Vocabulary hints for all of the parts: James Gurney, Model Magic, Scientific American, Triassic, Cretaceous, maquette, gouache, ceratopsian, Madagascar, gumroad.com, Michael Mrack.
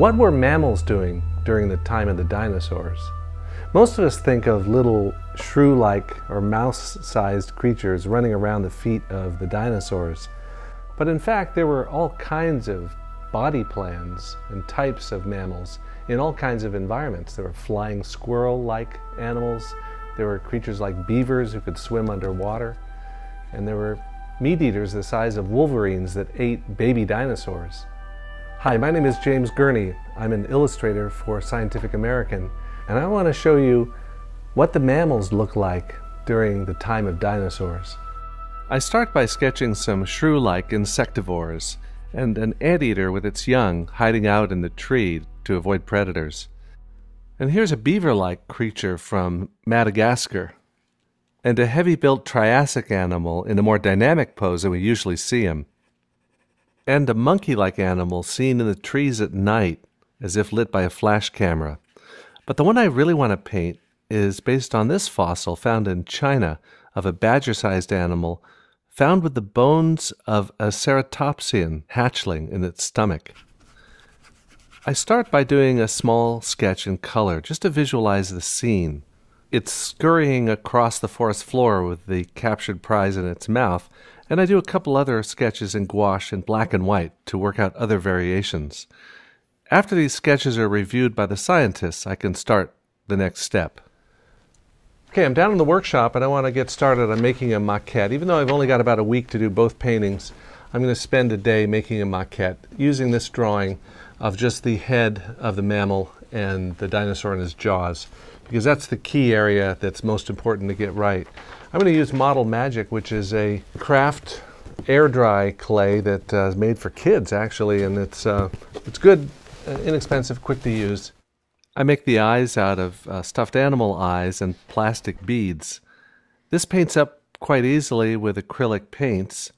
What were mammals doing during the time of the dinosaurs? Most of us think of little shrew-like or mouse-sized creatures running around the feet of the dinosaurs, but in fact there were all kinds of body plans and types of mammals in all kinds of environments. There were flying squirrel-like animals, there were creatures like beavers who could swim underwater, and there were meat eaters the size of wolverines that ate baby dinosaurs. Hi, my name is James Gurney. I'm an illustrator for Scientific American, and I want to show you what the mammals look like during the time of dinosaurs. I start by sketching some shrew-like insectivores and an anteater with its young hiding out in the tree to avoid predators. And here's a beaver-like creature from Madagascar, and a heavy-built Triassic animal in a more dynamic pose than we usually see him, and a monkey-like animal seen in the trees at night as if lit by a flash camera. But the one I really want to paint is based on this fossil found in China of a badger-sized animal found with the bones of a ceratopsian hatchling in its stomach. I start by doing a small sketch in color just to visualize the scene. It's scurrying across the forest floor with the captured prize in its mouth, and I do a couple other sketches in gouache in black and white to work out other variations. After these sketches are reviewed by the scientists, I can start the next step. Okay, I'm down in the workshop and I want to get started on making a maquette. Even though I've only got about a week to do both paintings, I'm going to spend a day making a maquette using this drawing of just the head of the mammal and the dinosaur in his jaws, because that's the key area that's most important to get right. I'm going to use Model Magic, which is a craft air-dry clay that is made for kids, actually, and it's good, inexpensive, quick to use. I make the eyes out of stuffed animal eyes and plastic beads. This paints up quite easily with acrylic paints,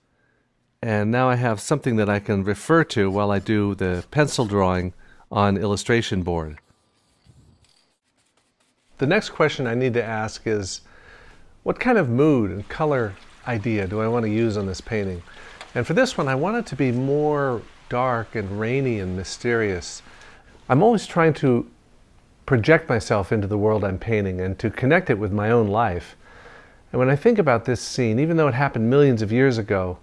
and now I have something that I can refer to while I do the pencil drawing on illustration board. The next question I need to ask is, what kind of mood and color idea do I want to use on this painting? And for this one, I want it to be more dark and rainy and mysterious. I'm always trying to project myself into the world I'm painting and to connect it with my own life. And when I think about this scene, even though it happened millions of years ago,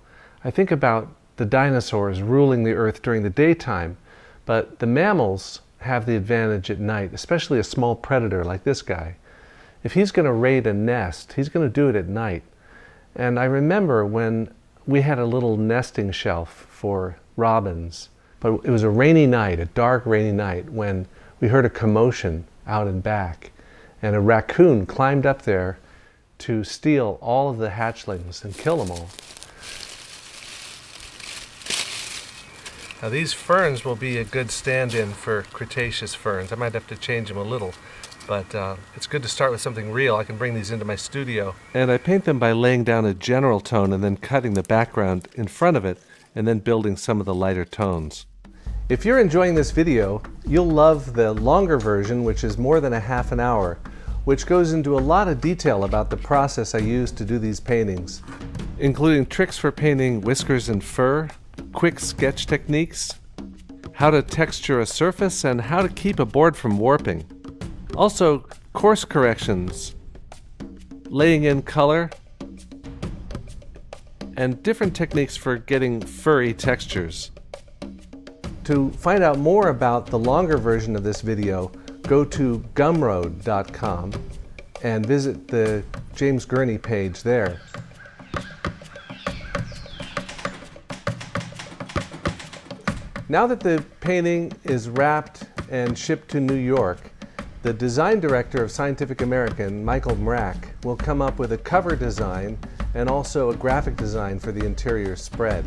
I think about the dinosaurs ruling the earth during the daytime, but the mammals have the advantage at night, especially a small predator like this guy. If he's going to raid a nest, he's going to do it at night. And I remember when we had a little nesting shelf for robins, but it was a rainy night, a dark rainy night, when we heard a commotion out and back, and a raccoon climbed up there to steal all of the hatchlings and kill them all. Now these ferns will be a good stand-in for Cretaceous ferns. I might have to change them a little, but it's good to start with something real. I can bring these into my studio. And I paint them by laying down a general tone and then cutting the background in front of it and then building some of the lighter tones. If you're enjoying this video, you'll love the longer version, which is more than a half an hour, which goes into a lot of detail about the process I use to do these paintings, including tricks for painting whiskers and fur, quick sketch techniques, how to texture a surface, and how to keep a board from warping. Also, course corrections, laying in color, and different techniques for getting furry textures. To find out more about the longer version of this video, go to gumroad.com and visit the James Gurney page there. Now that the painting is wrapped and shipped to New York, the design director of Scientific American, Michael Mrack, will come up with a cover design and also a graphic design for the interior spread.